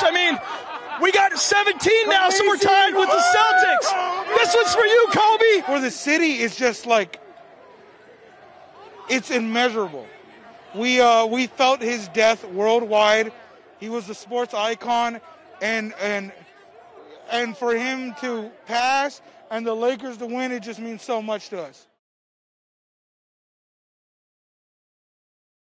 gosh, I mean, we got 17 now, so we're tied with the Celtics. This one's for you, Kobe. Where the city is just like, it's immeasurable. We felt his death worldwide. He was a sports icon, and for him to pass and the Lakers to win, it just means so much to us.